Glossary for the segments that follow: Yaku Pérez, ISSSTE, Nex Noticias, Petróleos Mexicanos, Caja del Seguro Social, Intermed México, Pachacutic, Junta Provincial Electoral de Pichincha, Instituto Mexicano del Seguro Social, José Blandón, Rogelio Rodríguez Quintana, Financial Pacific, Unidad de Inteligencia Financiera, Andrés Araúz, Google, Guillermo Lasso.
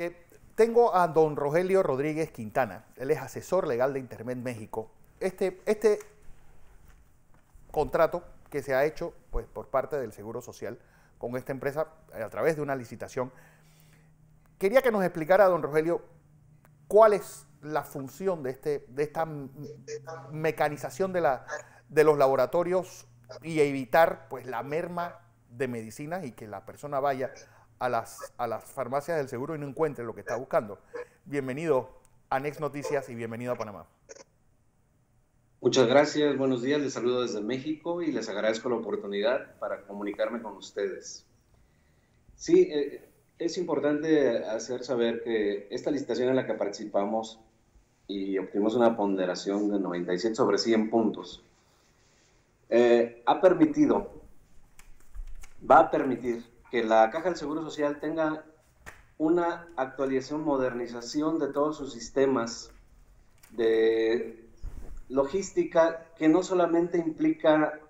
porque tengo a don Rogelio Rodríguez Quintana, él es asesor legal de Intermed México. Este contrato que se ha hecho pues, por parte del Seguro Social con esta empresa a través de una licitación, quería que nos explicara, don Rogelio, cuál es la función de esta mecanización de los laboratorios y evitar pues, la merma de medicinas y que la persona vaya a las farmacias del seguro y no encuentre lo que está buscando. Bienvenido a Nex Noticias y bienvenido a Panamá. Muchas gracias, buenos días, les saludo desde México y les agradezco la oportunidad para comunicarme con ustedes. Sí, es importante hacer saber que esta licitación en la que participamos y obtuvimos una ponderación de 97 sobre 100 puntos, va a permitir que la Caja del Seguro Social tenga una actualización, modernización de todos sus sistemas de logística que no solamente implica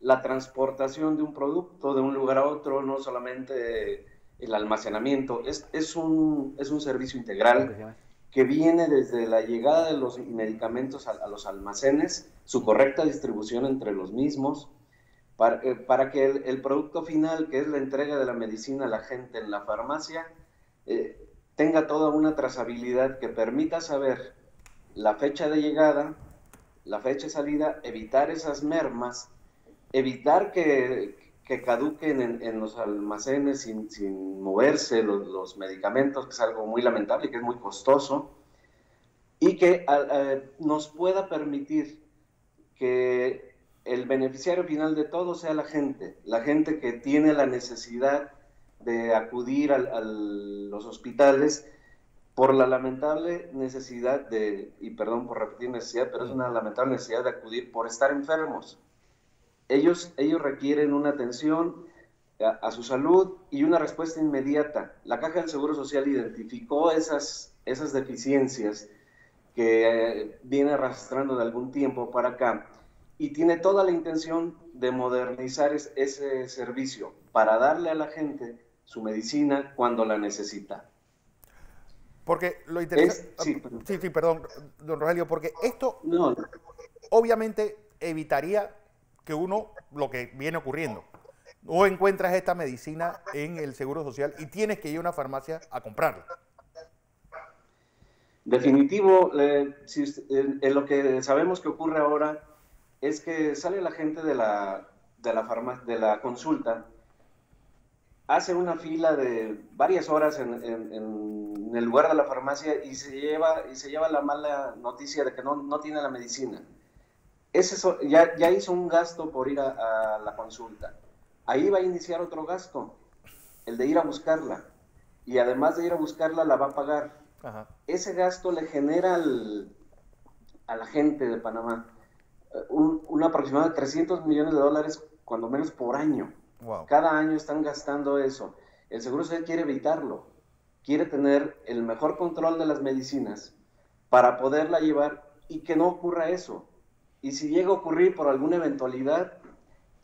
la transportación de un producto de un lugar a otro, no solamente el almacenamiento, es un servicio integral que viene desde la llegada de los medicamentos a los almacenes, su correcta distribución entre los mismos, para que el producto final, que es la entrega de la medicina a la gente en la farmacia, tenga toda una trazabilidad que permita saber la fecha de llegada, la fecha de salida, evitar esas mermas, evitar que caduquen en los almacenes sin moverse los medicamentos, que es algo muy lamentable y que es muy costoso, y que nos pueda permitir que el beneficiario final de todo sea la gente que tiene la necesidad de acudir a los hospitales por la lamentable necesidad y perdón por repetir necesidad, pero es una lamentable necesidad de acudir por estar enfermos. Ellos requieren una atención a su salud y una respuesta inmediata. La Caja del Seguro Social identificó esas deficiencias que viene arrastrando de algún tiempo para acá, y tiene toda la intención de modernizar ese servicio para darle a la gente su medicina cuando la necesita. Porque lo interesante... Sí, perdón, don Rogelio, porque esto obviamente evitaría que uno, lo que viene ocurriendo, no encuentras esta medicina en el Seguro Social y tienes que ir a una farmacia a comprarla. Definitivo, lo que sabemos que ocurre ahora es que sale la gente de la consulta, hace una fila de varias horas en el lugar de la farmacia y se lleva la mala noticia de que no tiene la medicina. Ya hizo un gasto por ir a la consulta. Ahí va a iniciar otro gasto, el de ir a buscarla. Y además de ir a buscarla, la va a pagar. Ajá. Ese gasto le genera a la gente de Panamá un aproximado de $300 millones, cuando menos, por año. Wow. Cada año están gastando eso. El Seguro Social quiere evitarlo, quiere tener el mejor control de las medicinas para poderla llevar y que no ocurra eso. Y si llega a ocurrir por alguna eventualidad,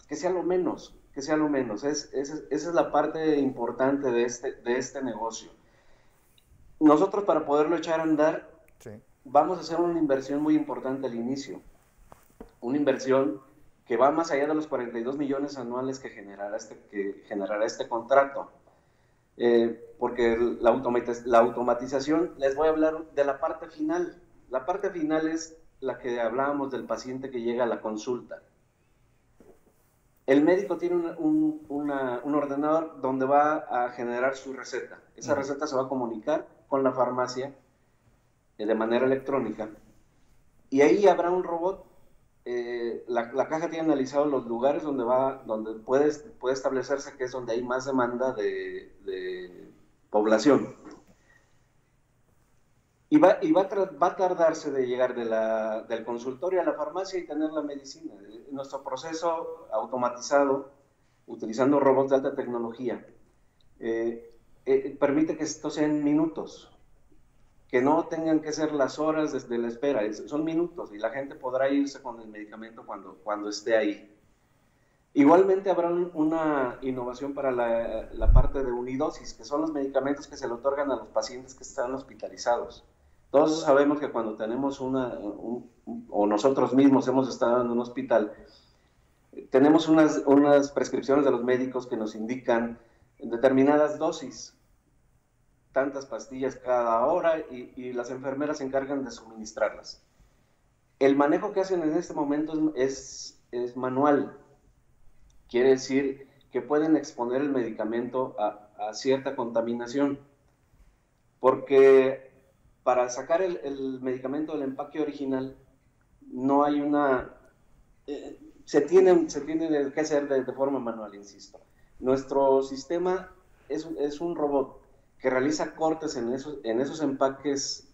que sea lo menos, que sea lo menos. Esa es la parte importante de este negocio. Nosotros, para poderlo echar a andar, sí, vamos a hacer una inversión muy importante al inicio. Una inversión que va más allá de los 42 millones anuales que generará este contrato. Porque la automatización, les voy a hablar de la parte final. La parte final es la que hablábamos del paciente que llega a la consulta. El médico tiene un ordenador donde va a generar su receta. Esa receta se va a comunicar con la farmacia de manera electrónica. Y ahí habrá un robot. La caja tiene analizado los lugares donde puede establecerse que es donde hay más demanda de población. Y va a tardarse de llegar del consultorio a la farmacia y tener la medicina. Nuestro proceso automatizado, utilizando robots de alta tecnología, permite que esto sea en minutos, que no tengan que ser las horas desde la espera, son minutos, y la gente podrá irse con el medicamento cuando esté ahí. Igualmente habrá una innovación para la parte de unidosis, que son los medicamentos que se le otorgan a los pacientes que están hospitalizados. Todos sabemos que cuando tenemos o nosotros mismos hemos estado en un hospital, tenemos unas prescripciones de los médicos que nos indican determinadas dosis, tantas pastillas cada hora, y las enfermeras se encargan de suministrarlas. El manejo que hacen en este momento es manual. Quiere decir que pueden exponer el medicamento a cierta contaminación, porque para sacar el medicamento del empaque original no hay una... se tiene que hacer de forma manual, insisto. Nuestro sistema es un robot que realiza cortes en esos empaques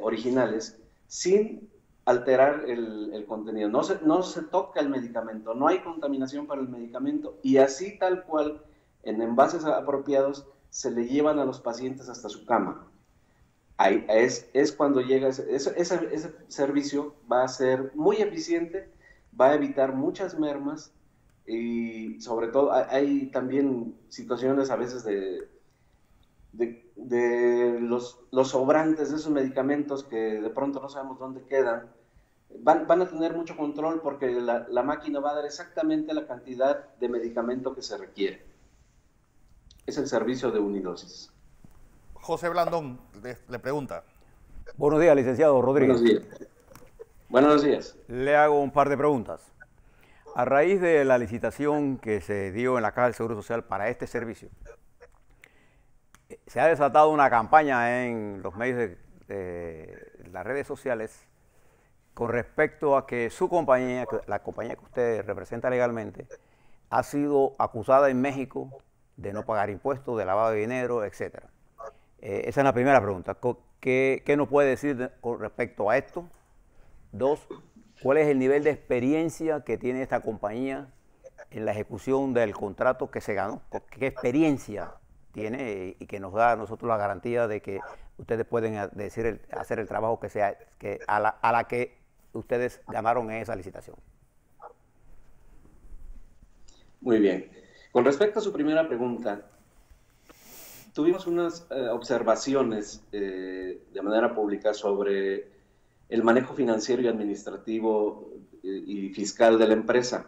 originales sin alterar el contenido. No se toca el medicamento, no hay contaminación para el medicamento, y así tal cual, en envases apropiados, se le llevan a los pacientes hasta su cama. Ahí es cuando llega ese servicio, va a ser muy eficiente, va a evitar muchas mermas, y sobre todo hay también situaciones a veces de los sobrantes de esos medicamentos que de pronto no sabemos dónde quedan. Van a tener mucho control, porque la máquina va a dar exactamente la cantidad de medicamento que se requiere. Es el servicio de unidosis. José Blandón le pregunta. Buenos días, licenciado Rodríguez. Buenos días. Buenos días. Le hago un par de preguntas. A raíz de la licitación que se dio en la Caja del Seguro Social para este servicio, se ha desatado una campaña en los medios de las redes sociales con respecto a que su compañía, la compañía que usted representa legalmente, ha sido acusada en México de no pagar impuestos, de lavado de dinero, etc. Esa es la primera pregunta. ¿Qué nos puede decir con respecto a esto? Dos, ¿cuál es el nivel de experiencia que tiene esta compañía en la ejecución del contrato que se ganó? ¿Qué experiencia tiene y que nos da a nosotros la garantía de que ustedes pueden hacer el trabajo que sea a la que ustedes llamaron en esa licitación? Muy bien. Con respecto a su primera pregunta, tuvimos unas observaciones de manera pública sobre el manejo financiero y administrativo y fiscal de la empresa.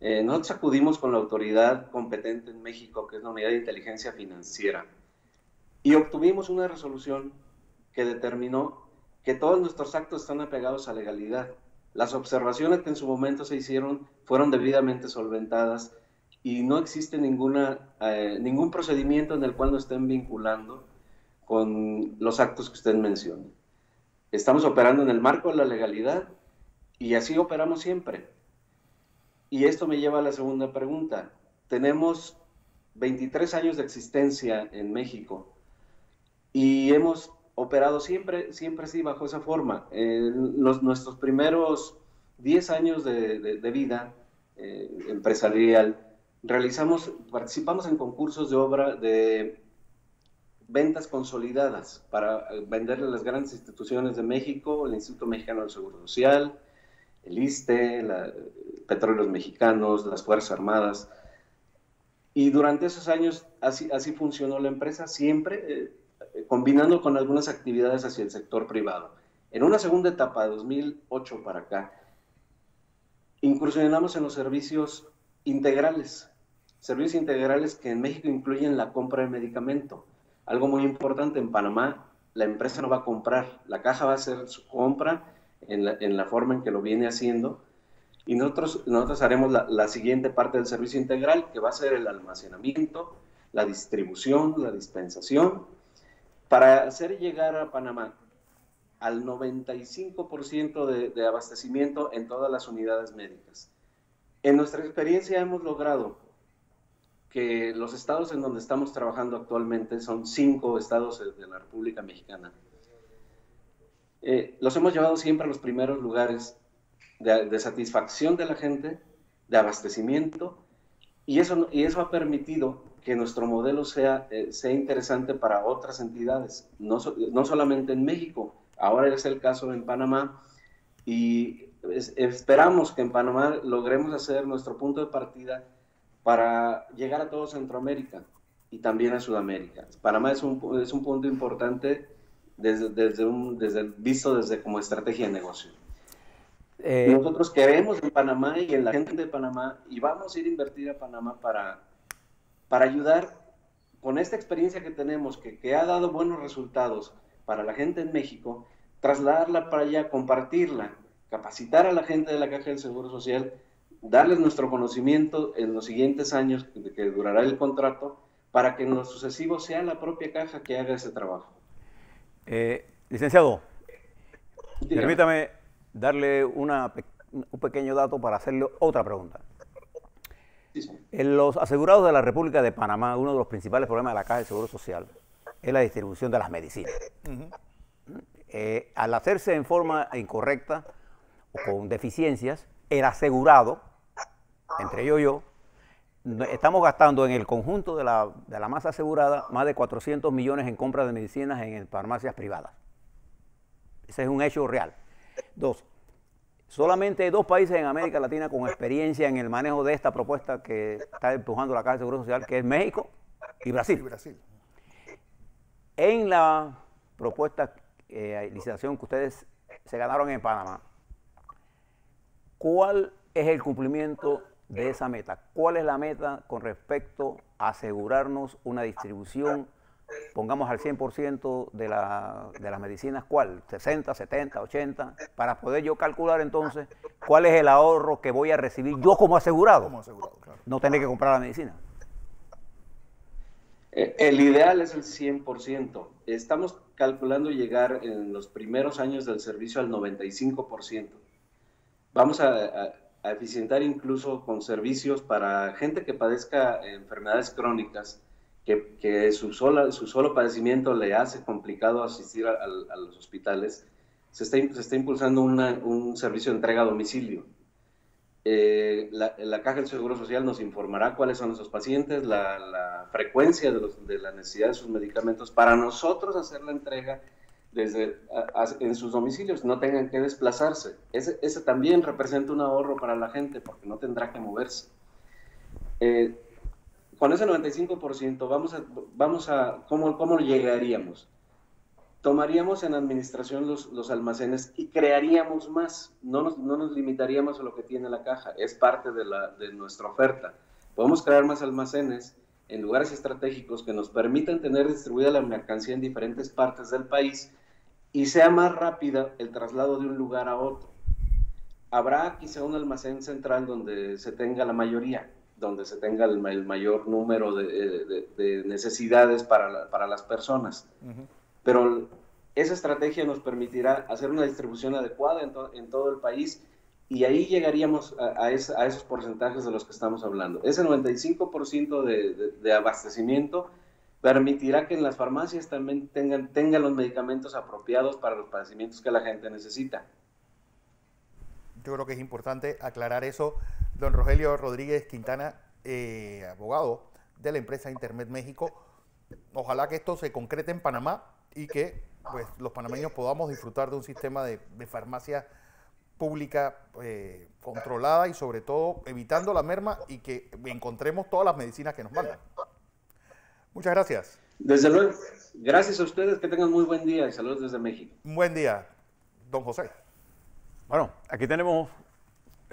Nosotros acudimos con la autoridad competente en México, que es la Unidad de Inteligencia Financiera, y obtuvimos una resolución que determinó que todos nuestros actos están apegados a legalidad. Las observaciones que en su momento se hicieron fueron debidamente solventadas, y no existe ningún procedimiento en el cual nos estén vinculando con los actos que usted menciona. Estamos operando en el marco de la legalidad, y así operamos siempre. Y esto me lleva a la segunda pregunta. Tenemos 23 años de existencia en México y hemos operado siempre sí, bajo esa forma. Nuestros primeros 10 años de vida empresarial, participamos en concursos de obra de ventas consolidadas para venderle a las grandes instituciones de México, el Instituto Mexicano del Seguro Social, el ISSSTE, Petróleos Mexicanos, las Fuerzas Armadas. Y durante esos años así funcionó la empresa, siempre combinando con algunas actividades hacia el sector privado. En una segunda etapa, 2008 para acá, incursionamos en los servicios integrales que en México incluyen la compra de medicamento. Algo muy importante, en Panamá la empresa no va a comprar, la caja va a hacer su compra en la forma en que lo viene haciendo, y nosotros haremos la siguiente parte del servicio integral, que va a ser el almacenamiento, la distribución, la dispensación, para hacer llegar a Panamá al 95% de abastecimiento en todas las unidades médicas. En nuestra experiencia hemos logrado que los estados en donde estamos trabajando actualmente son 5 estados de la República Mexicana. Los hemos llevado siempre a los primeros lugares de satisfacción de la gente, de abastecimiento, y eso ha permitido que nuestro modelo sea interesante para otras entidades, no solamente en México. Ahora es el caso en Panamá, y Esperamos que en Panamá logremos hacer nuestro punto de partida para llegar a todo Centroamérica y también a Sudamérica. Panamá es un punto importante visto como estrategia de negocio. Nosotros queremos en Panamá y en la gente de Panamá, y vamos a ir a invertir a Panamá para ayudar con esta experiencia que tenemos, que ha dado buenos resultados para la gente en México, trasladarla para allá, compartirla, capacitar a la gente de la Caja del Seguro Social, darles nuestro conocimiento en los siguientes años que durará el contrato, para que en lo sucesivo sea la propia Caja que haga ese trabajo. Licenciado, dígame. Permítame darle un pequeño dato para hacerle otra pregunta. Sí. En los asegurados de la República de Panamá, uno de los principales problemas de la Caja del Seguro Social es la distribución de las medicinas. Uh-huh. Al hacerse en forma incorrecta o con deficiencias, el asegurado, entre ellos yo, estamos gastando en el conjunto de la masa asegurada más de 400 millones en compras de medicinas en farmacias privadas. Ese es un hecho real. Dos, solamente hay dos países en América Latina con experiencia en el manejo de esta propuesta que está empujando la Caja del Seguro Social, que es México y Brasil. Y Brasil. En la propuesta licitación que ustedes se ganaron en Panamá, ¿cuál es el cumplimiento de esa meta? ¿Cuál es la meta con respecto a asegurarnos una distribución, pongamos al 100% de las medicinas? ¿Cuál? ¿60, 70, 80? Para poder yo calcular entonces cuál es el ahorro que voy a recibir yo como asegurado. Como asegurado, claro. No tener que comprar la medicina. El ideal es el 100%. Estamos calculando llegar en los primeros años del servicio al 95%. Vamos a eficientar incluso con servicios para gente que padezca enfermedades crónicas, que su solo padecimiento le hace complicado asistir a los hospitales. Se está impulsando un servicio de entrega a domicilio. La Caja del Seguro Social nos informará cuáles son esos pacientes, la frecuencia de la necesidad de sus medicamentos, para nosotros hacer la entrega en sus domicilios, no tengan que desplazarse. Ese también representa un ahorro para la gente porque no tendrá que moverse. Con ese 95% ¿cómo llegaríamos? Tomaríamos en administración los almacenes y crearíamos más. No nos limitaríamos a lo que tiene la Caja, es parte de nuestra oferta. Podemos crear más almacenes en lugares estratégicos que nos permitan tener distribuida la mercancía en diferentes partes del país y sea más rápida el traslado de un lugar a otro. Habrá quizá un almacén central donde se tenga la mayoría, donde se tenga el mayor número de necesidades para las personas. Uh-huh. Pero esa estrategia nos permitirá hacer una distribución adecuada en todo el país, y ahí llegaríamos a esos porcentajes de los que estamos hablando. Ese 95% de abastecimiento permitirá que en las farmacias también tengan los medicamentos apropiados para los padecimientos que la gente necesita. Yo creo que es importante aclarar eso. Don Rogelio Rodríguez Quintana, abogado de la empresa Intermed México, ojalá que esto se concrete en Panamá y que pues, los panameños podamos disfrutar de un sistema de farmacia pública controlada y sobre todo evitando la merma, y que encontremos todas las medicinas que nos mandan. Muchas gracias. Desde luego, gracias a ustedes, que tengan muy buen día y saludos desde México. Buen día, don José. Bueno, aquí tenemos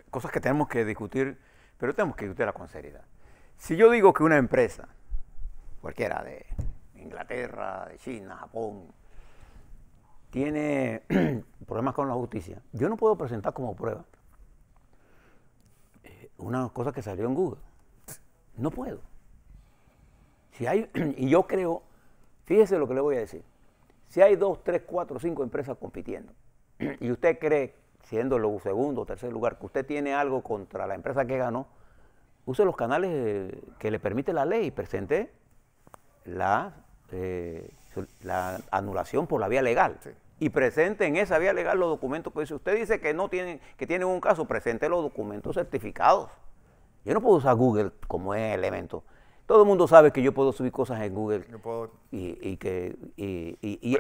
cosas que tenemos que discutir, pero tenemos que discutirlas con seriedad. Si yo digo que una empresa, cualquiera de Inglaterra, de China, Japón, tiene problemas con la justicia, yo no puedo presentar como prueba una cosa que salió en Google. No puedo. Si hay, y yo creo, fíjese lo que le voy a decir, si hay 2, 3, 4, 5 empresas compitiendo, y usted cree, siendo el segundo o tercer lugar, que usted tiene algo contra la empresa que ganó, use los canales que le permite la ley y presente la anulación por la vía legal. Sí. Y presente en esa vía legal los documentos que dice. Usted dice que no tienen, que tienen un caso, presente los documentos certificados. Yo no puedo usar Google como elemento. Todo el mundo sabe que yo puedo subir cosas en Google. Yo puedo y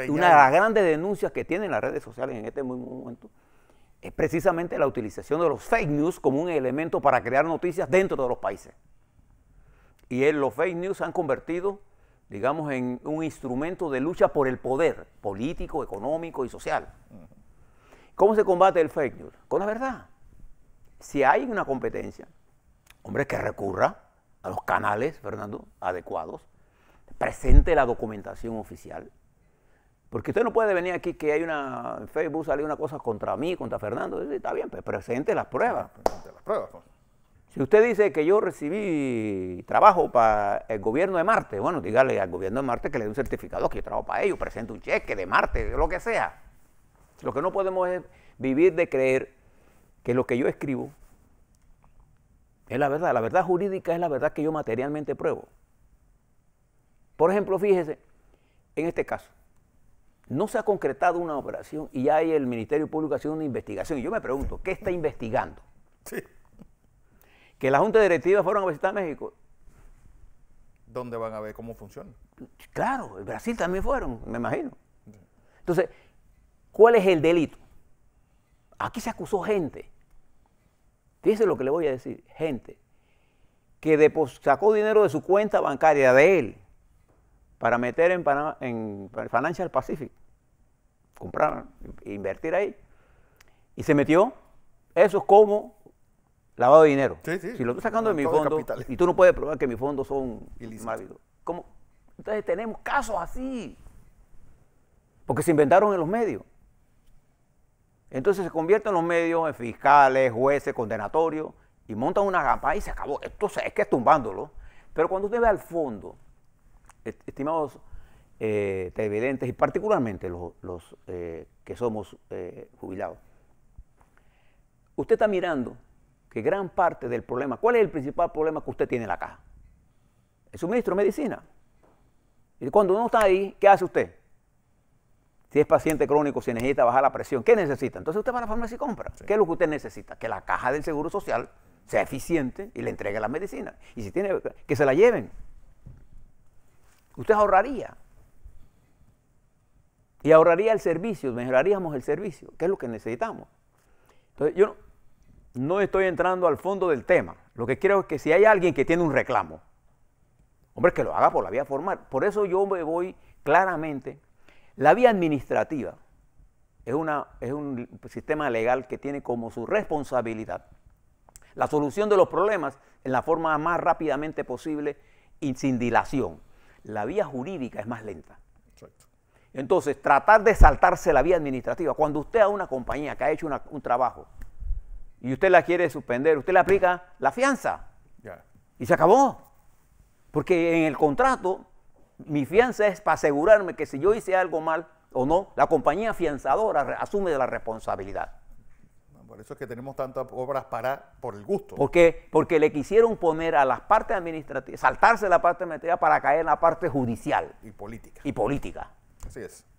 una de las grandes denuncias que tienen las redes sociales en este momento es precisamente la utilización de los fake news como un elemento para crear noticias dentro de los países. Y los fake news se han convertido, digamos, en un instrumento de lucha por el poder político, económico y social. ¿Cómo se combate el fake news? Con la verdad. Si hay una competencia, hombre, que recurra a los canales, Fernando, adecuados, presente la documentación oficial. Porque usted no puede venir aquí que hay una, en Facebook sale una cosa contra mí, contra Fernando. Está bien, pues presente las pruebas. Presente las pruebas, pues. Si usted dice que yo recibí trabajo para el gobierno de Marte, bueno, dígale al gobierno de Marte que le dé un certificado que yo trabajo para ellos, presente un cheque de Marte, lo que sea. Lo que no podemos es vivir de creer que lo que yo escribo es la verdad. La verdad jurídica es la verdad que yo materialmente pruebo. Por ejemplo, fíjese, en este caso, no se ha concretado una operación y ya hay el Ministerio Público haciendo una investigación. Y yo me pregunto, ¿qué está investigando? Sí. Que la Junta Directiva fueron a visitar México. ¿Dónde van a ver cómo funciona? Claro, en Brasil también fueron, me imagino. Entonces, ¿cuál es el delito? Aquí se acusó gente. Fíjese lo que le voy a decir, gente que sacó dinero de su cuenta bancaria de él para meter en Financial Pacific, comprar, invertir ahí, y se metió. Eso es como lavado de dinero. Sí, sí, si lo estoy sacando de mi fondo, y tú no puedes probar que mis fondos son ilícitos. Entonces tenemos casos así, porque se inventaron en los medios. Entonces se convierten los medios en fiscales, jueces, condenatorios, y montan una gamba y se acabó. Entonces es que es tumbándolo. Pero cuando usted ve al fondo, estimados televidentes, y particularmente los que somos jubilados, usted está mirando que gran parte del problema, ¿cuál es el principal problema que usted tiene en la caja? El suministro de medicina. Y cuando uno está ahí, ¿qué hace usted? Si es paciente crónico, si necesita bajar la presión, ¿qué necesita? Entonces usted va a la farmacia y compra. Sí. ¿Qué es lo que usted necesita? Que la Caja del Seguro Social sea eficiente y le entregue las medicinas. Y si tiene, que se la lleven. Usted ahorraría. Y ahorraría el servicio, mejoraríamos el servicio, que es lo que necesitamos. Entonces yo no estoy entrando al fondo del tema. Lo que quiero es que si hay alguien que tiene un reclamo, hombre, que lo haga por la vía formal. Por eso yo me voy claramente. La vía administrativa es un sistema legal que tiene como su responsabilidad la solución de los problemas en la forma más rápidamente posible y sin dilación. La vía jurídica es más lenta. Exacto. Entonces, tratar de saltarse la vía administrativa. Cuando usted a una compañía que ha hecho un trabajo y usted la quiere suspender, usted le aplica la fianza. Yeah. Y se acabó. Porque en el contrato, mi fianza es para asegurarme que si yo hice algo mal o no, la compañía fianzadora asume la responsabilidad. Por eso es que tenemos tantas obras por el gusto. Porque le quisieron poner a las partes administrativas, saltarse la parte administrativa para caer en la parte judicial. Y política. Así es.